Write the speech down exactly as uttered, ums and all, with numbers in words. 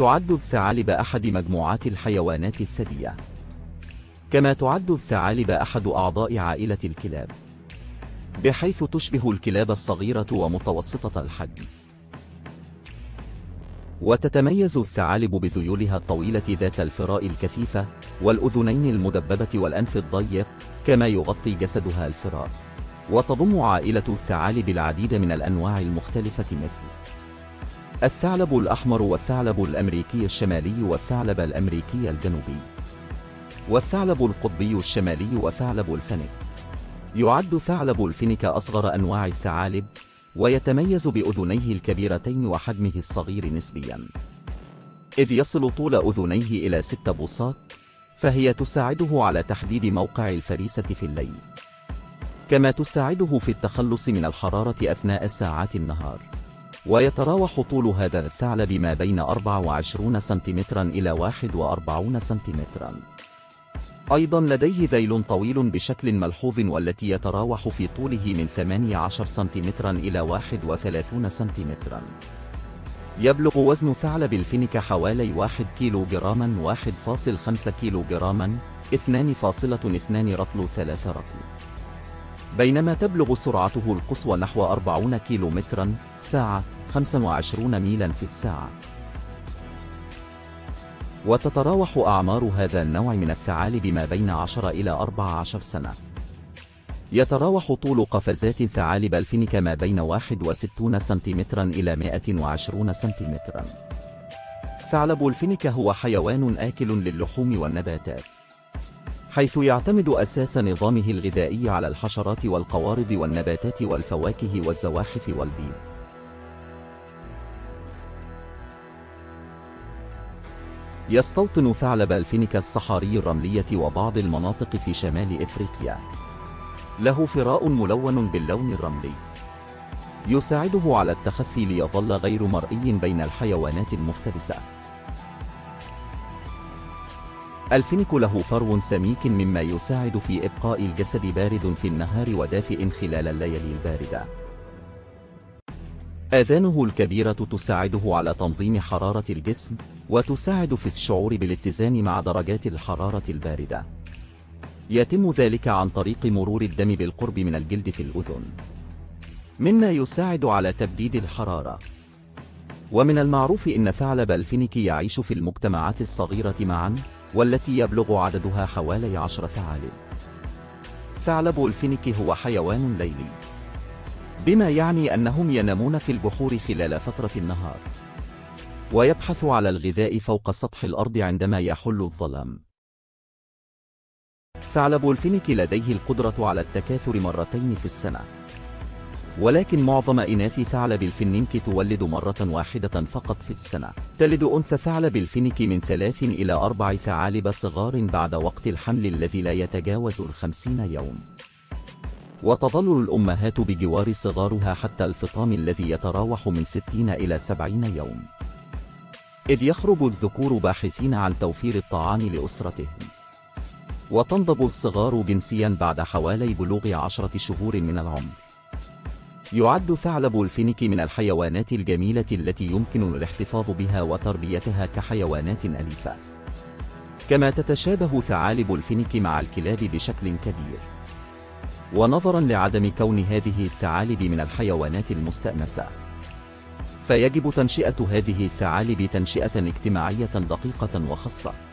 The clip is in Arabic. تعد الثعالب أحد مجموعات الحيوانات الثدية، كما تعد الثعالب أحد أعضاء عائلة الكلاب، بحيث تشبه الكلاب الصغيرة ومتوسطة الحجم. وتتميز الثعالب بذيولها الطويلة ذات الفراء الكثيفة والأذنين المدببة والأنف الضيق، كما يغطي جسدها الفراء. وتضم عائلة الثعالب العديد من الأنواع المختلفة مثل الثعلب الأحمر والثعلب الأمريكي الشمالي والثعلب الأمريكي الجنوبي والثعلب القطبي الشمالي وثعلب الفنك. يعد ثعلب الفنك أصغر أنواع الثعالب، ويتميز بأذنيه الكبيرتين وحجمه الصغير نسبياً، إذ يصل طول أذنيه إلى ست بوصات، فهي تساعده على تحديد موقع الفريسة في الليل، كما تساعده في التخلص من الحرارة أثناء ساعات النهار. ويتراوح طول هذا الثعلب ما بين أربعة وعشرين سنتيمتراً إلى واحد وأربعين سنتيمتراً. أيضاً لديه ذيل طويل بشكل ملحوظ، والتي يتراوح في طوله من ثمانية عشر سنتيمتراً إلى واحد وثلاثين سنتيمتراً. يبلغ وزن ثعلب الفنك حوالي واحد كيلو جراماً، واحد فاصل خمسة كيلو جراماً، اثنين فاصل اثنين رطل، ثلاثة رطل. بينما تبلغ سرعته القصوى نحو أربعين كيلومتراً ساعة، خمسة وعشرين ميلاً في الساعة. وتتراوح أعمار هذا النوع من الثعالب ما بين عشرة إلى أربع عشرة سنة. يتراوح طول قفزات ثعالب الفنك ما بين واحد وستين سنتيمتراً إلى مئة وعشرين سنتيمتراً. ثعلب الفنك هو حيوان آكل للحوم والنباتات، حيث يعتمد أساس نظامه الغذائي على الحشرات والقوارض والنباتات والفواكه والزواحف والبيض. يستوطن ثعلب الفنك الصحاري الرملية وبعض المناطق في شمال إفريقيا. له فراء ملون باللون الرملي، يساعده على التخفي ليظل غير مرئي بين الحيوانات المفترسة. الفنك له فرو سميك، مما يساعد في إبقاء الجسد بارد في النهار ودافئ خلال الليالي الباردة. آذانه الكبيرة تساعده على تنظيم حرارة الجسم، وتساعد في الشعور بالاتزان مع درجات الحرارة الباردة. يتم ذلك عن طريق مرور الدم بالقرب من الجلد في الأذن، مما يساعد على تبديد الحرارة. ومن المعروف أن ثعلب الفنك يعيش في المجتمعات الصغيرة معاً، والتي يبلغ عددها حوالي عشرة ثعالب. ثعلب الفنك هو حيوان ليلي، بما يعني أنهم ينامون في البحور خلال فترة النهار، ويبحث على الغذاء فوق سطح الأرض عندما يحل الظلام. ثعلب الفنك لديه القدرة على التكاثر مرتين في السنة، ولكن معظم إناث ثعلب الفنك تولد مرة واحدة فقط في السنة. تلد أنثى ثعلب الفنك من ثلاث إلى أربع ثعالب صغار بعد وقت الحمل الذي لا يتجاوز الخمسين يوم، وتظل الأمهات بجوار صغارها حتى الفطام الذي يتراوح من ستين إلى سبعين يوم، إذ يخرج الذكور باحثين عن توفير الطعام لأسرتهم. وتنضب الصغار جنسيا بعد حوالي بلوغ عشرة شهور من العمر. يعد ثعلب الفنك من الحيوانات الجميلة التي يمكن الاحتفاظ بها وتربيتها كحيوانات أليفة، كما تتشابه ثعالب الفنك مع الكلاب بشكل كبير. ونظرا لعدم كون هذه الثعالب من الحيوانات المستأنسة، فيجب تنشئة هذه الثعالب تنشئة اجتماعية دقيقة وخاصة.